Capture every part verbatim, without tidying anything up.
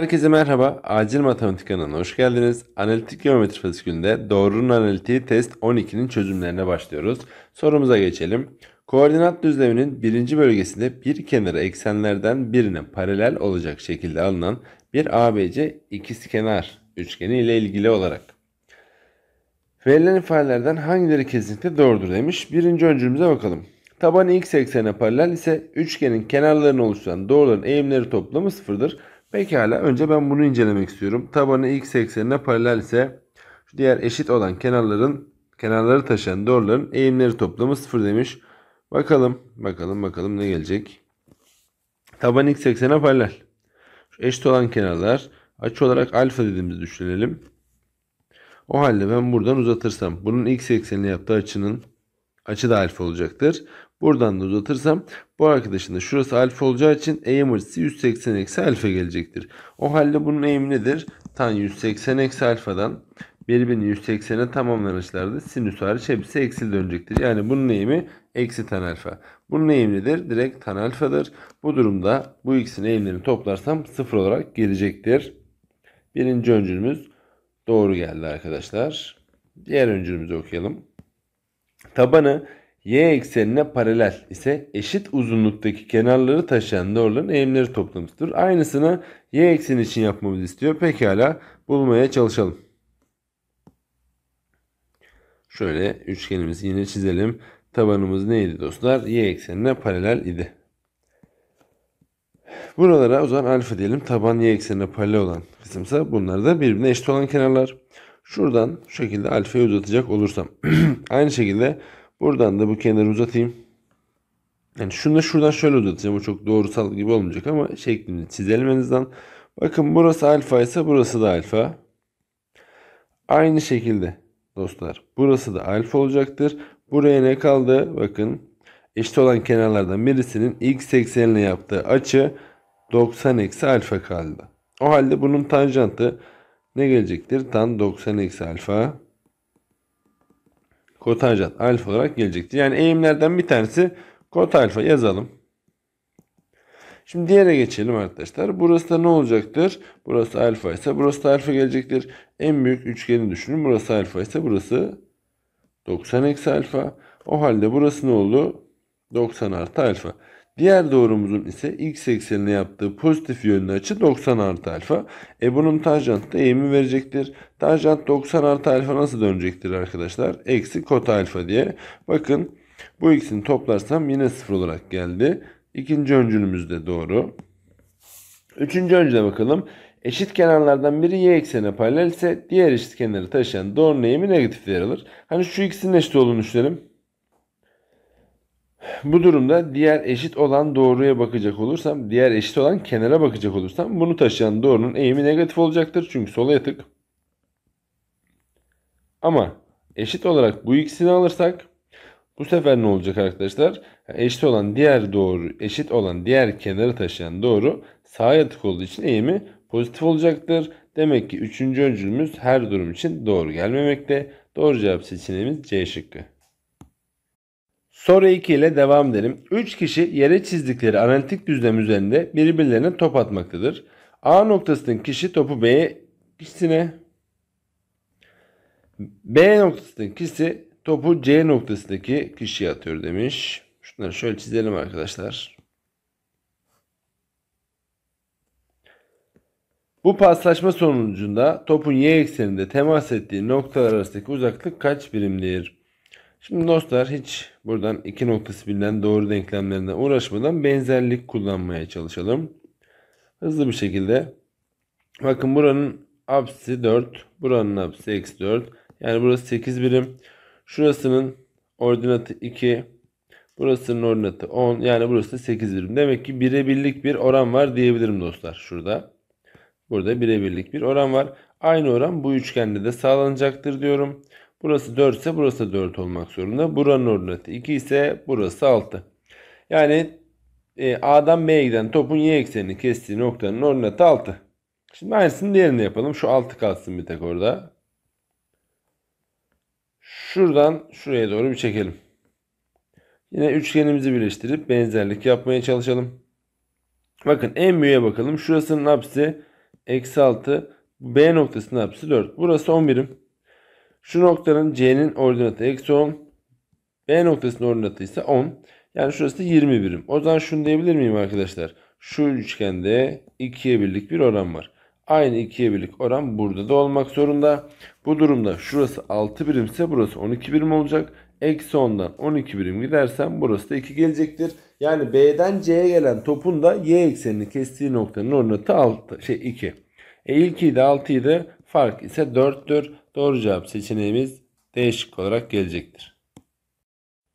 Herkese merhaba, Acil Matematik kanalına hoş geldiniz. Analitik geometri fasikülünde doğrunun analitiği test on ikinin çözümlerine başlıyoruz. Sorumuza geçelim. Koordinat düzleminin birinci bölgesinde bir kenara eksenlerden birine paralel olacak şekilde alınan bir A B C ikizkenar üçgeni ile ilgili olarak verilen ifadelerden hangileri kesinlikle doğrudur demiş. Birinci öncülümüze bakalım. Tabanı x eksenine paralel ise üçgenin kenarlarını oluşturan doğruların eğimleri toplamı sıfırdır. Pekala, önce ben bunu incelemek istiyorum. Tabanı x eksenine paralel ise şu diğer eşit olan kenarların kenarları taşıyan doğruların eğimleri toplamı sıfır demiş. Bakalım bakalım bakalım ne gelecek. Taban x eksenine paralel. Şu eşit olan kenarlar açı olarak alfa dediğimizi düşünelim. O halde ben buradan uzatırsam bunun x eksenine yaptığı açının açı da alfa olacaktır. Buradan da uzatırsam bu arkadaşın da şurası alfa olacağı için eğim açısı yüz seksen eksi alfa gelecektir. O halde bunun eğimi nedir? Tan yüz seksen eksi alfadan birbirini yüz seksene tamamlayan açılarda sinüs hariç hepsi eksi dönecektir. Yani bunun eğimi eksi tan alfa. Bunun eğimi nedir? Direkt tan alfadır. Bu durumda bu ikisinin eğimlerini toplarsam sıfır olarak gelecektir. Birinci öncülümüz doğru geldi arkadaşlar. Diğer öncülümüzü okuyalım. Tabanı y eksenine paralel ise eşit uzunluktaki kenarları taşıyan doğruların eğimleri toplamıdır. Aynısını y ekseni için yapmamızı istiyor. Pekala, bulmaya çalışalım. Şöyle üçgenimizi yine çizelim. Tabanımız neydi dostlar? Y eksenine paralel idi. Buralara o zaman alfa diyelim. Taban y eksenine paralel olan kısımsa bunlar da birbirine eşit olan kenarlar. Şuradan şu şekilde alfayı uzatacak olursam aynı şekilde buradan da bu kenarı uzatayım. Yani şunu da şuradan şöyle uzatacağım. Bu çok doğrusal gibi olmayacak ama şeklini çizelim en azından. Bakın burası alfa ise burası da alfa. Aynı şekilde dostlar burası da alfa olacaktır. Buraya ne kaldı? Bakın eşit olan kenarlardan birisinin x eksenine yaptığı açı doksan eksi alfa kaldı. O halde bunun tanjantı ne gelecektir? Tan doksan eksi alfa kotanjant alfa olarak gelecektir. Yani eğimlerden bir tanesi kot alfa yazalım. Şimdi diğere geçelim arkadaşlar. Burası da ne olacaktır? Burası alfa ise burası da alfa gelecektir. En büyük üçgeni düşünün. Burası alfa ise burası doksan eksi alfa. O halde burası ne oldu? doksan artı alfa. Diğer doğrumuzun ise x eksenine yaptığı pozitif yönlü açı doksan artı alfa. E bunun tanjantı da eğimi verecektir. Tanjant doksan artı alfa nasıl dönecektir arkadaşlar? Eksi kot alfa diye. Bakın bu ikisini toplarsam yine sıfır olarak geldi. İkinci öncülümüz de doğru. Üçüncü öncüle bakalım. Eşit kenarlardan biri y eksenine paralel ise diğer eşit kenarı taşıyan doğrunun eğimi negatif değer alır. Hani şu ikisinin eşit olduğunu düşünelim. Bu durumda diğer eşit olan doğruya bakacak olursam, diğer eşit olan kenara bakacak olursam bunu taşıyan doğrunun eğimi negatif olacaktır. Çünkü sola yatık. Ama eşit olarak bu ikisini alırsak bu sefer ne olacak arkadaşlar? Eşit olan diğer doğru, eşit olan diğer kenarı taşıyan doğru sağa yatık olduğu için eğimi pozitif olacaktır. Demek ki üçüncü öncülümüz her durum için doğru gelmemekte. Doğru cevap seçeneğimiz C şıkkı. Soru iki ile devam edelim. üç kişi yere çizdikleri analitik düzlem üzerinde birbirlerine top atmaktadır. A noktasındaki kişi topu B kişisine, B noktasındaki kişi topu C noktasındaki kişiye atıyor demiş. Şunları şöyle çizelim arkadaşlar. Bu paslaşma sonucunda topun y ekseninde temas ettiği noktalar arasındaki uzaklık kaç birimdir? Şimdi dostlar hiç buradan iki noktası bilinen doğru denklemlerinden uğraşmadan benzerlik kullanmaya çalışalım. Hızlı bir şekilde. Bakın buranın apsisi dört. Buranın apsisi eksi dört. Yani burası sekiz birim. Şurasının ordinatı iki. Burasının ordinatı on. Yani burası da sekiz birim. Demek ki bire birlik bir oran var diyebilirim dostlar. Şurada. Burada bire birlik bir oran var. Aynı oran bu üçgende de sağlanacaktır diyorum. Burası dört ise burası dört olmak zorunda. Buranın ordinatı iki ise burası altı. Yani e, A'dan B'ye giden topun y eksenini kestiği noktanın ordinatı altı. Şimdi aynısını diğerine yapalım. Şu altı kalsın bir tek orada. Şuradan şuraya doğru bir çekelim. Yine üçgenimizi birleştirip benzerlik yapmaya çalışalım. Bakın en büyüğe bakalım. Şurasının apsisi eksi altı. B noktasının apsisi dört. Burası on birim. Şu noktanın C'nin ordinatı eksi on. B noktasının ordinatı ise on. Yani şurası da yirmi birim. O zaman şunu diyebilir miyim arkadaşlar? Şu üçgende ikiye birlik bir oran var. Aynı ikiye birlik oran burada da olmak zorunda. Bu durumda şurası altı birimse burası on iki birim olacak. Eksi ondan on iki birim gidersem burası da iki gelecektir. Yani B'den C'ye gelen topun da y eksenini kestiği noktanın ordinatı altı, şey iki. E ilk de altıyı da fark ise dörttür. Doğru cevap seçeneğimiz D şıkkı olarak gelecektir.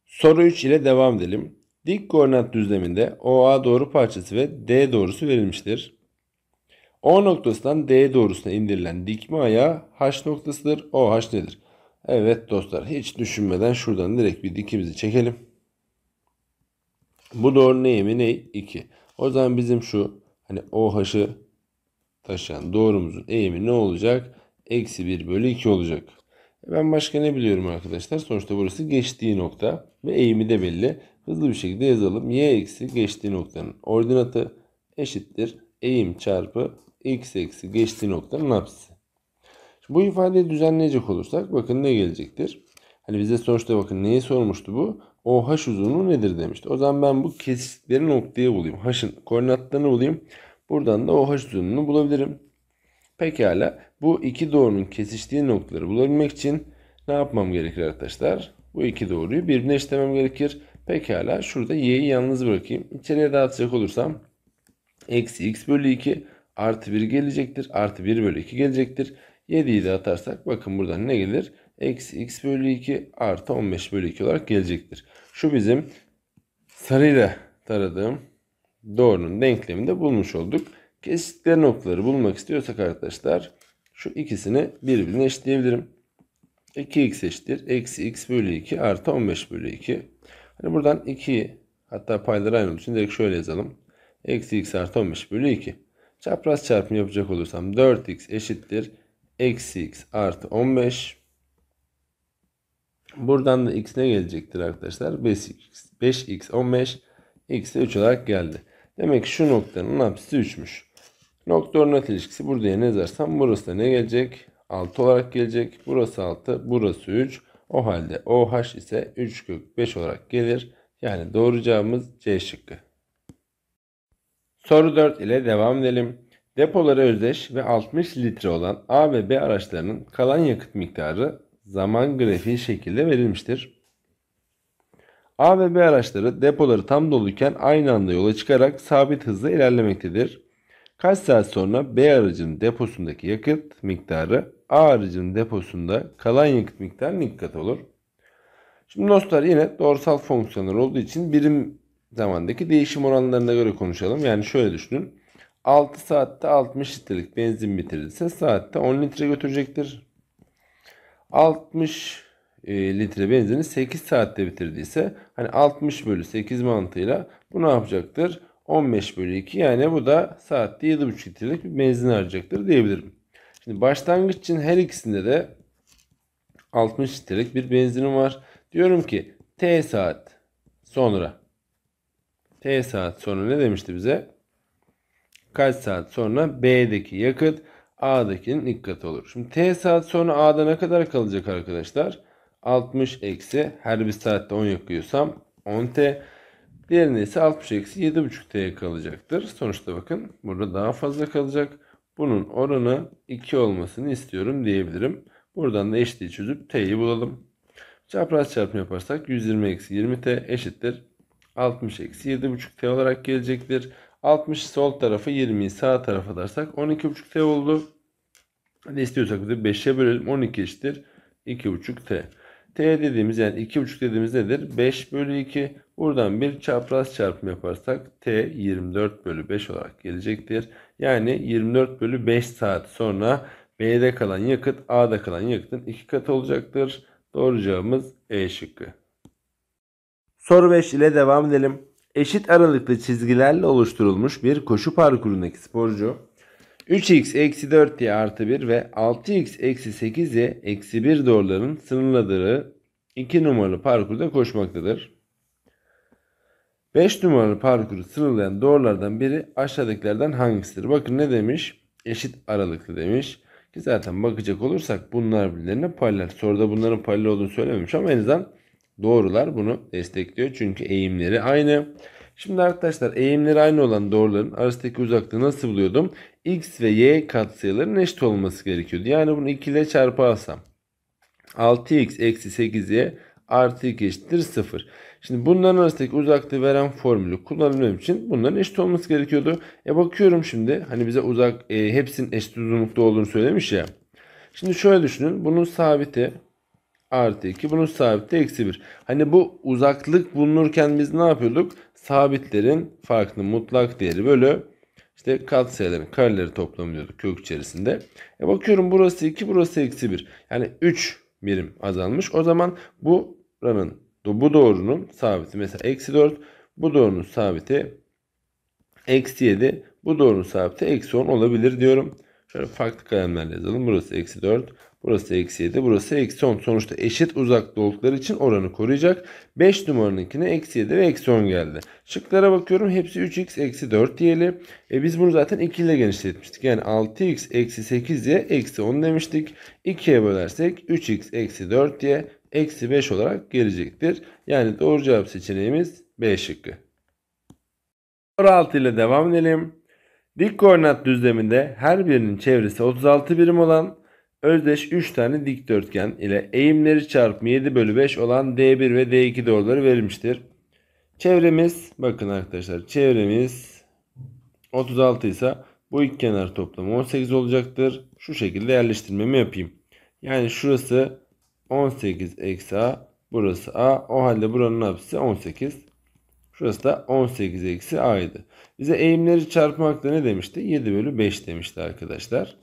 Soru üç ile devam edelim. Dik koordinat düzleminde O A doğru parçası ve D doğrusu verilmiştir. O noktasından D doğrusuna indirilen dikme ayağı H noktasıdır. O H nedir? Evet dostlar, hiç düşünmeden şuradan direkt bir dikimizi çekelim. Bu doğru ne mi ne? iki. O zaman bizim şu hani O H'ı taşıyan doğrumuzun eğimi ne olacak? Eksi bir bölü iki olacak. Ben başka ne biliyorum arkadaşlar? Sonuçta burası geçtiği nokta ve eğimi de belli. Hızlı bir şekilde yazalım. Y eksi geçtiği noktanın ordinatı eşittir eğim çarpı x eksi geçtiği noktanın apsisi. Şimdi bu ifadeyi düzenleyecek olursak bakın ne gelecektir? Hani bize sonuçta bakın neyi sormuştu bu? O H uzunluğu nedir demişti. O zaman ben bu kesitleri noktaya bulayım. H'ın koordinatlarını bulayım. Buradan da O H uzunluğunu bulabilirim. Pekala, bu iki doğrunun kesiştiği noktaları bulabilmek için ne yapmam gerekir arkadaşlar? Bu iki doğruyu birbirine eşitlemem gerekir. Pekala, şurada y'yi yalnız bırakayım. İçeriye dağıtacak olursam eksi x bölü iki artı bir gelecektir. Artı bir bölü iki gelecektir. yediyi de atarsak bakın buradan ne gelir? Eksi x bölü iki artı on beş bölü iki olarak gelecektir. Şu bizim sarıyla taradığım doğrunun denklemini de bulmuş olduk. Kesiştikleri noktaları bulmak istiyorsak arkadaşlar şu ikisini birbirine eşitleyebilirim. iki x eşittir eksi x bölü iki artı on beş bölü iki. Hani buradan ikiyi hatta payları aynı olduğu için direkt şöyle yazalım. Eksi x artı on beş bölü iki. Çapraz çarpımı yapacak olursam dört x eşittir eksi x artı on beş. Buradan da x ne gelecektir arkadaşlar? beş x, beş x on beş x de üç olarak geldi. Demek ki şu noktanın apsisi üçmüş. Nokta ordinat ilişkisi buraya ne yazarsam burası da ne gelecek? altı olarak gelecek. Burası altı, burası üç. O halde O H ise üç kök beş olarak gelir. Yani doğru cevabımız C şıkkı. Soru dört ile devam edelim. Depoları özdeş ve altmış litre olan A ve B araçlarının kalan yakıt miktarı zaman grafiği şekilde verilmiştir. A ve B araçları depoları tam doluyken aynı anda yola çıkarak sabit hızla ilerlemektedir. Kaç saat sonra B aracının deposundaki yakıt miktarı A aracının deposunda kalan yakıt miktarının iki katı olur? Şimdi dostlar yine doğrusal fonksiyonlar olduğu için birim zamandaki değişim oranlarına göre konuşalım. Yani şöyle düşünün. altı saatte altmış litrelik benzin bitirilse saatte on litre götürecektir. altmış litre benzini sekiz saatte bitirdiyse hani altmış bölü sekiz mantığıyla bu ne yapacaktır? on beş bölü iki, yani bu da saatte yedi buçuk litrelik bir benzin harcayacaktır diyebilirim. Şimdi başlangıç için her ikisinde de altmış litrelik bir benzinim var. Diyorum ki T saat sonra T saat sonra ne demişti bize? Kaç saat sonra B'deki yakıt A'dakinin ilk katı olur. Şimdi T saat sonra A'da ne kadar kalacak arkadaşlar? altmış eksi her bir saatte on yakıyorsam on T. Diğerinde ise altmış eksi yedi buçuk T'ye kalacaktır. Sonuçta bakın burada daha fazla kalacak. Bunun oranı iki olmasını istiyorum diyebilirim. Buradan da eşitliği çözüp T'yi bulalım. Çapraz çarpımı yaparsak yüz yirmi eksi yirmi T eşittir altmış eksi yedi buçuk T olarak gelecektir. altmışı sol tarafı yirmiyi sağ tarafa darsak on iki buçuk T oldu. Hadi istiyorsak bir de beşe bölelim. on iki eşittir iki buçuk T. T dediğimiz yani iki buçuk dediğimiz nedir? beş bölü iki. Buradan bir çapraz çarpımı yaparsak T yirmi dört bölü beş olarak gelecektir. Yani yirmi dört bölü beş saat sonra B'de kalan yakıt A'da kalan yakıtın iki katı olacaktır. Doğru cevabımız E şıkkı. Soru beş ile devam edelim. Eşit aralıklı çizgilerle oluşturulmuş bir koşu parkurundaki sporcu üç x eksi dört y artı bir ve altı x eksi sekiz y eksi bir doğruların sınırladığı iki numaralı parkurda koşmaktadır. beş numaralı parkuru sınırlayan doğrulardan biri aşağıdakilerden hangisidir? Bakın ne demiş? eşit aralıklı demiş. Ki zaten bakacak olursak bunlar birbirlerine paralel. Soruda bunların paralel olduğunu söylememiş ama en azından doğrular bunu destekliyor. Çünkü eğimleri aynı. Şimdi arkadaşlar eğimleri aynı olan doğruların arasındaki uzaklığı nasıl buluyordum? X ve Y katsayılarının eşit olması gerekiyordu. Yani bunu iki ile çarparsam altı x eksi sekiz y artı iki eşittir sıfır. Şimdi bunların arasındaki uzaklığı veren formülü kullanabilmem için bunların eşit olması gerekiyordu. E bakıyorum şimdi hani bize uzak e, hepsinin eşit uzunlukta olduğunu söylemiş ya. Şimdi şöyle düşünün, bunun sabiti artı iki, bunun sabiti eksi bir. Hani bu uzaklık bulunurken biz ne yapıyorduk? Sabitlerin farkının mutlak değeri bölü İşte katsayıların kareleri toplamı diyorduk kök içerisinde. E bakıyorum burası iki, burası eksi bir. Yani üç birim azalmış. O zaman buranın, bu doğrunun sabiti mesela eksi dört. Bu doğrunun sabiti eksi yedi. Bu doğrunun sabiti eksi on olabilir diyorum. Şöyle farklı kalemlerle yazalım. Burası eksi dört. Burası eksi yedi. Burası eksi on. Sonuçta eşit uzaklıkta oldukları için oranı koruyacak. beş numaranınkine eksi yedi ve eksi on geldi. Şıklara bakıyorum. Hepsi üç x eksi dört diyelim. E biz bunu zaten iki ile genişletmiştik. Yani altı x eksi sekiz y eksi on demiştik. ikiye bölersek üç x eksi dört y eksi beş olarak gelecektir. Yani doğru cevap seçeneğimiz B şıkkı. Soru altı ile devam edelim. Dik koordinat düzleminde her birinin çevresi otuz altı birim olan özdeş üç tane dikdörtgen ile eğimleri çarpımı yedi bölü beş olan D bir ve D iki doğruları verilmiştir. Çevremiz, bakın arkadaşlar, çevremiz otuz altı ise bu iki kenar toplamı on sekiz olacaktır. Şu şekilde yerleştirmemi yapayım. Yani şurası on sekiz eksi A, burası A. O halde buranın hapsi on sekiz. Şurası da on sekiz eksi A'ydı. Bize eğimleri çarpmakta ne demişti? yedi bölü beş demişti arkadaşlar.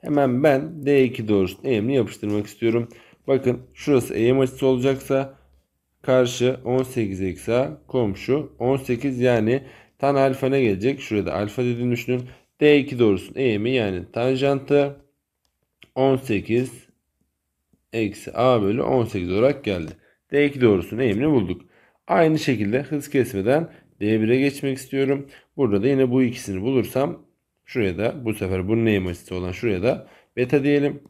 Hemen ben D iki doğrusunun eğimini yapıştırmak istiyorum. Bakın şurası eğim açısı olacaksa karşı on sekiz eksi A, komşu on sekiz, yani tan alfa ne gelecek? Şurada alfa dediğini düşünün. D iki doğrusunun eğimi yani tanjantı on sekiz eksi A bölü on sekiz olarak geldi. D iki doğrusunun eğimini bulduk. Aynı şekilde hız kesmeden D bire geçmek istiyorum. Burada da yine bu ikisini bulursam şuraya da, bu sefer bunun eğim açısı olan şuraya da beta diyelim.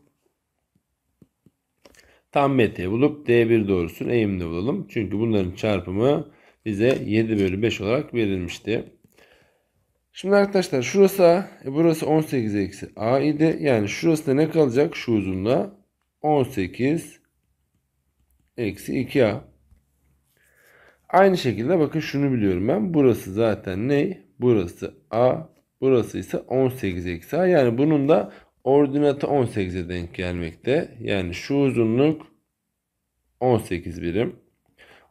Tam beta'yı bulup D bir doğrusunun eğimini bulalım. Çünkü bunların çarpımı bize yedi bölü beş olarak verilmişti. Şimdi arkadaşlar şurası A, e burası on sekiz eksi A idi. Yani şurası da ne kalacak? Şu uzunluğa on sekiz eksi iki A. Aynı şekilde bakın şunu biliyorum ben. Burası zaten ne? Burası A. Burası ise on sekiz eksi A. Yani bunun da ordinatı on sekize denk gelmekte. Yani şu uzunluk on sekiz birim.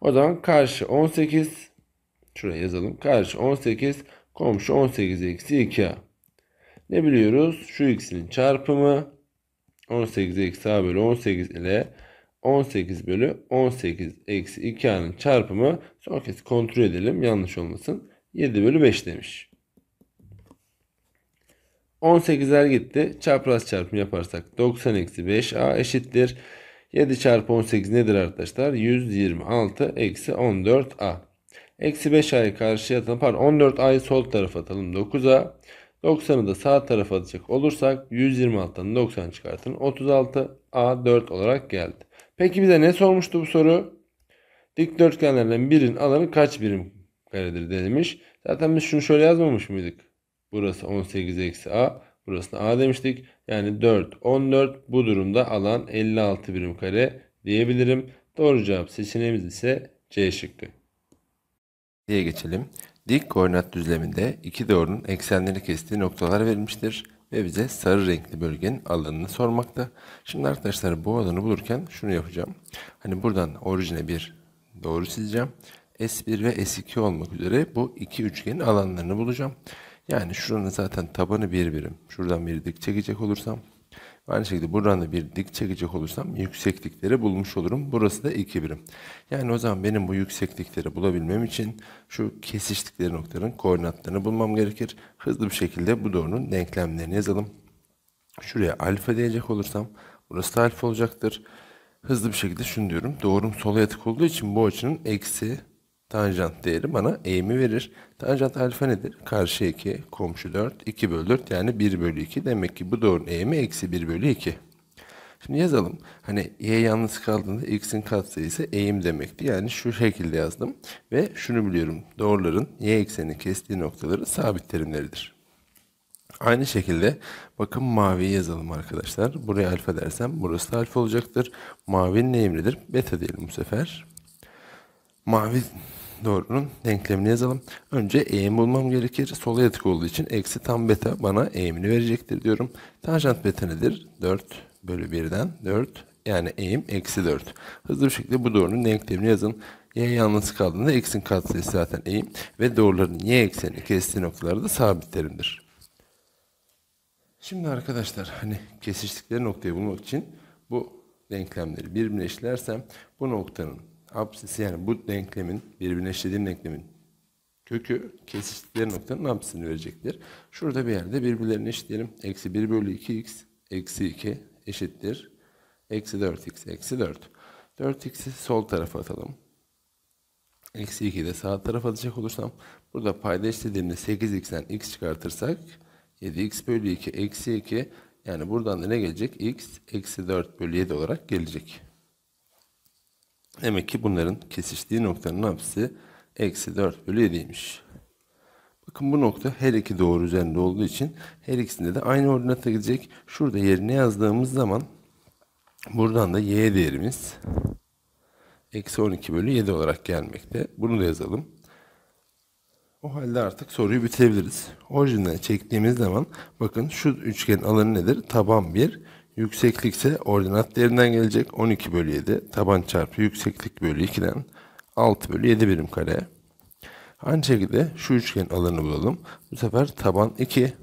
O zaman karşı on sekiz. Şuraya yazalım. Karşı on sekiz. Komşu on sekiz eksi iki A. Ne biliyoruz? Şu ikisinin çarpımı on sekiz eksi A bölü on sekiz ile on sekiz bölü on sekiz eksi iki A'nın çarpımı, son kez kontrol edelim yanlış olmasın, yedi bölü beş demiş. on sekizer gitti. Çapraz çarpımı yaparsak doksan eksi beş A eşittir. yedi çarpı on sekiz nedir arkadaşlar? yüz yirmi altı eksi on dört A. Eksi beş A'yı karşıya atalım. Pardon, on dört A'yı sol tarafa atalım. dokuz A. doksanı da sağ tarafa atacak olursak yüz yirmi altıdan doksan çıkartın. otuz altı A dört olarak geldi. Peki bize ne sormuştu bu soru? Dikdörtgenlerden birinin alanı kaç birim karedir demiş. Zaten biz şunu şöyle yazmamış mıydık? Burası on sekiz eksi A. Burası A demiştik. Yani dört, on dört. Bu durumda alan elli altı birim kare diyebilirim. Doğru cevap seçeneğimiz ise C şıkkı. Diye geçelim. Dik koordinat düzleminde iki doğrunun eksenleri kestiği noktalar verilmiştir. Ve bize sarı renkli bölgenin alanını sormakta. Şimdi arkadaşlar bu alanı bulurken şunu yapacağım. Hani buradan orijine bir doğru çizeceğim. S bir ve S iki olmak üzere bu iki üçgenin alanlarını bulacağım. Yani şuranın zaten tabanı bir birim. Şuradan bir dik çekecek olursam, aynı şekilde buradan da bir dik çekecek olursam yükseklikleri bulmuş olurum. Burası da iki birim. Yani o zaman benim bu yükseklikleri bulabilmem için şu kesiştikleri noktaların koordinatlarını bulmam gerekir. Hızlı bir şekilde bu doğrunun denklemlerini yazalım. Şuraya alfa diyecek olursam burası da alfa olacaktır. Hızlı bir şekilde şunu diyorum. Doğrum sola yatık olduğu için bu açının eksi tanjant değeri bana eğimi verir. Tanjant alfa nedir? Karşı iki, komşu dört, iki bölü dört yani bir bölü iki. Demek ki bu doğrunun eğimi eksi bir bölü iki. Şimdi yazalım. Hani y yalnız kaldığında x'in katsayısı eğim demekti. Yani şu şekilde yazdım. Ve şunu biliyorum. Doğruların y eksenini kestiği noktaları sabit terimleridir. Aynı şekilde bakın maviyi yazalım arkadaşlar. Buraya alfa dersem burası da alfa olacaktır. Mavinin eğimidir. Beta diyelim bu sefer. Mavi doğrunun denklemini yazalım. Önce eğim bulmam gerekir. Sola yatık olduğu için eksi tam beta bana eğimini verecektir diyorum. Tanjant beta nedir? dört bölü birden dört yani eğim eksi dört. Hızlı bir şekilde bu doğrunun denklemini yazın. Y yalnız kaldığında x'in katsayısı zaten eğim ve doğruların y ekseni kestiği noktaları da sabit terimdir. Şimdi arkadaşlar hani kesiştikleri noktayı bulmak için bu denklemleri birbirine işlersem bu noktanın apsisi yani bu denklemin birbirine işlediğim denklemin kökü kesiştikleri noktanın apsisini verecektir. Şurada bir yerde birbirlerini işleyelim. Eksi bir bölü iki x eksi iki eşittir eksi dört x eksi dört. dört x'i sol tarafa atalım. Eksi ikiyi de sağ tarafa atacak olursam burada payda işlediğimde sekiz x'den x çıkartırsak yedi x bölü iki eksi iki yani buradan da ne gelecek? X eksi dört bölü yedi olarak gelecek. Demek ki bunların kesiştiği noktanın apsisi eksi dört bölü yediymiş. Bakın bu nokta her iki doğru üzerinde olduğu için her ikisinde de aynı ordinata gidecek. Şurada yerine yazdığımız zaman buradan da y değerimiz eksi on iki bölü yedi olarak gelmekte. Bunu da yazalım. O halde artık soruyu bitirebiliriz. Orijinden çektiğimiz zaman bakın şu üçgenin alanı nedir? Taban bir. Yükseklikse ordinat değerinden gelecek. on iki bölü yedi. Taban çarpı yükseklik bölü ikiden altı bölü yedi birim kare. Aynı şekilde şu üçgenin alanını bulalım. Bu sefer taban iki.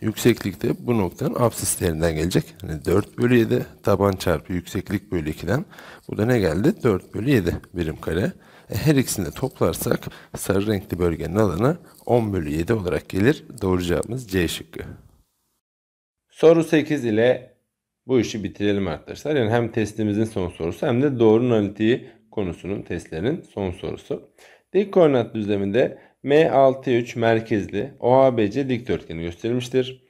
Yükseklikte bu noktanın apsis değerinden gelecek. Yani dört bölü yedi taban çarpı yükseklik bölü ikiden. Bu da ne geldi? dört bölü yedi birim kare. E her ikisini de toplarsak sarı renkli bölgenin alanı on bölü yedi olarak gelir. Doğru cevabımız C şıkkı. Soru sekiz ile bu işi bitirelim arkadaşlar. Yani hem testimizin son sorusu hem de doğrunun analitiği konusunun testlerinin son sorusu. Dik koordinat düzleminde M altı üç merkezli O A B C dikdörtgeni gösterilmiştir.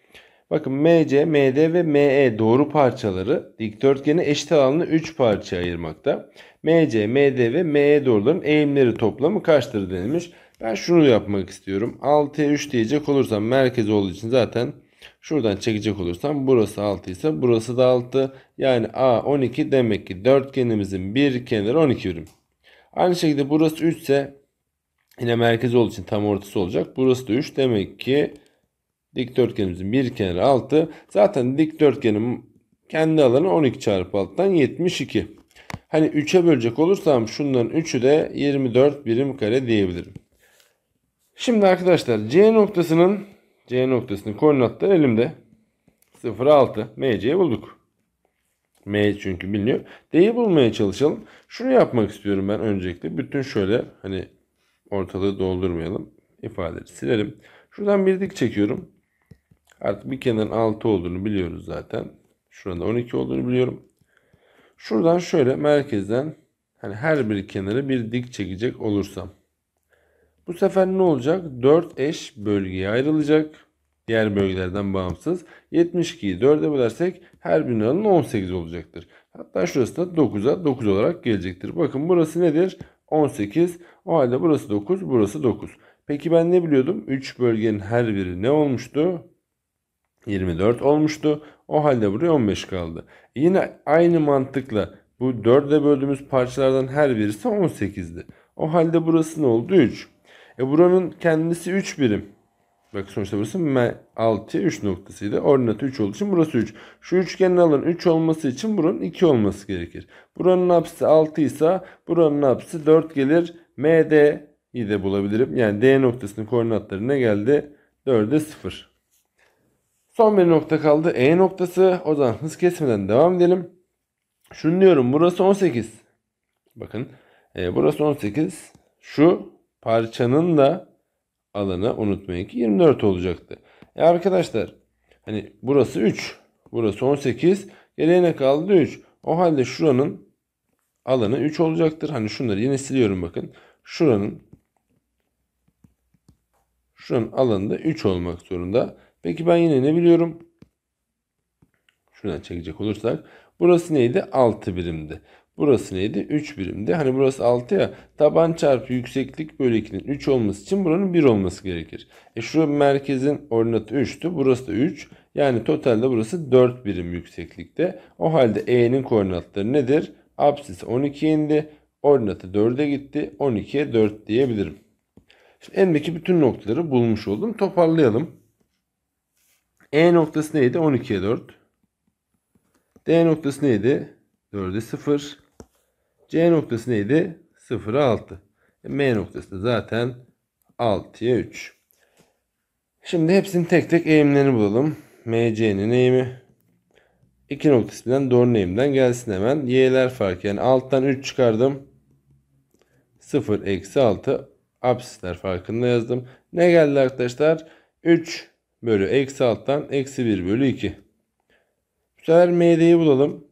Bakın M C, M D ve M E doğru parçaları dikdörtgeni eşit alanlı üç parçaya ayırmakta. M C, M D ve M E doğruların eğimleri toplamı kaçtır denilmiş. Ben şunu yapmak istiyorum. altıya üç diyecek olursam merkez olduğu için zaten şuradan çekecek olursam burası altı ise burası da altı. Yani A on iki demek ki dörtgenimizin bir kenarı on iki birim. Aynı şekilde burası üç ise yine merkez olduğu için tam ortası olacak. Burası da üç. Demek ki dikdörtgenimizin bir kenarı altı. Zaten dikdörtgenin kendi alanı on iki çarpı alttan yetmiş iki. Hani üçe bölecek olursam şunların üçü de yirmi dört birim kare diyebilirim. Şimdi arkadaşlar C noktasının C noktasının koordinatları elimde. sıfır altı. M C'yi bulduk. M çünkü biliniyor. D'yi bulmaya çalışalım. Şunu yapmak istiyorum ben öncelikle. Bütün şöyle hani ortalığı doldurmayalım. İfadeleri silelim. Şuradan bir dik çekiyorum. Artık bir kenarın altı olduğunu biliyoruz zaten. Şurada on iki olduğunu biliyorum. Şuradan şöyle merkezden hani her bir kenarı bir dik çekecek olursam. Bu sefer ne olacak? dört eş bölgeye ayrılacak. Diğer bölgelerden bağımsız. yetmiş ikiyi dörde bölersek her birinin alanı on sekiz olacaktır. Hatta şurası da dokuza dokuz olarak gelecektir. Bakın burası nedir? on sekiz. O halde burası dokuz, burası dokuz. Peki ben ne biliyordum? üç bölgenin her biri ne olmuştu? yirmi dört olmuştu. O halde buraya on beş kaldı. Yine aynı mantıkla bu dörde böldüğümüz parçalardan her birisi on sekizdi. O halde burası ne oldu? üç. E buranın kendisi üç birim. Bak sonuçta burası M altı üç noktasıydı. Ordinatı üç olduğu için burası üç. Şu üçgenin alanın üç olması için buranın iki olması gerekir. Buranın apsisi altı ise buranın apsisi dört gelir. M D'yi de bulabilirim. Yani D noktasının koordinatları ne geldi? dörde sıfır. Son bir nokta kaldı. E noktası. O zaman hız kesmeden devam edelim. Şunu diyorum. Burası on sekiz. Bakın. E, burası on sekiz. Şu parçanın da alanı unutmayın ki yirmi dört olacaktı. E arkadaşlar hani burası üç. Burası on sekiz. Geriye ne kaldı? üç. O halde şuranın alanı üç olacaktır. Hani şunları yine siliyorum bakın. Şuranın şuranın alanı da üç olmak zorunda. Peki ben yine ne biliyorum? Şuradan çekecek olursak burası neydi? altı birimdi. Burası neydi? üç birimdi. Hani burası altı ya, taban çarpı yükseklik bölü ikinin üç olması için buranın bir olması gerekir. E şurada merkezin ordinatı üçtü. Burası da üç. Yani totalde burası dört birim yükseklikte. O halde E'nin koordinatları nedir? Apsis on iki indi. Ordinatı dörde gitti. on ikiye dört diyebilirim. Şimdi elimdeki bütün noktaları bulmuş oldum. Toparlayalım. E noktası neydi? on ikiye dört. D noktası neydi? dörde sıfır. C noktası neydi? sıfıra altı. M noktası da zaten altıya üç. Şimdi hepsinin tek tek eğimlerini bulalım. M C'nin eğimi. iki noktası bilen doğru eğimden gelsin hemen. Y'ler farkı, yani alttan üç çıkardım. sıfır eksi altı. Apsisler farkında yazdım. Ne geldi arkadaşlar? üç bölü eksi alttan eksi bir bölü iki. Bu sefer M D'yi bulalım.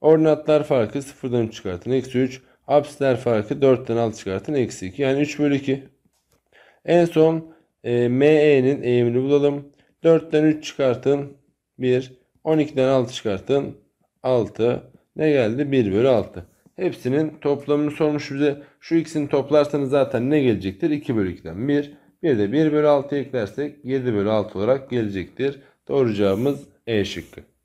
Ordinatlar farkı sıfırdan üç çıkartın. Eksi üç. Apsisler farkı dörtten altı çıkartın. Eksi iki. Yani üç bölü iki. En son e, M E'nin eğimini bulalım. dörtten üç çıkartın. bir. on ikiden altı çıkartın. altı. Ne geldi? bir bölü altı. Hepsinin toplamını sormuş bize. Şu ikisini toplarsanız zaten ne gelecektir? iki bölü ikiden bir. Bir de bir bölü altıya eklersek yedi bölü altı olarak gelecektir. Doğru cevabımız E şıkkı.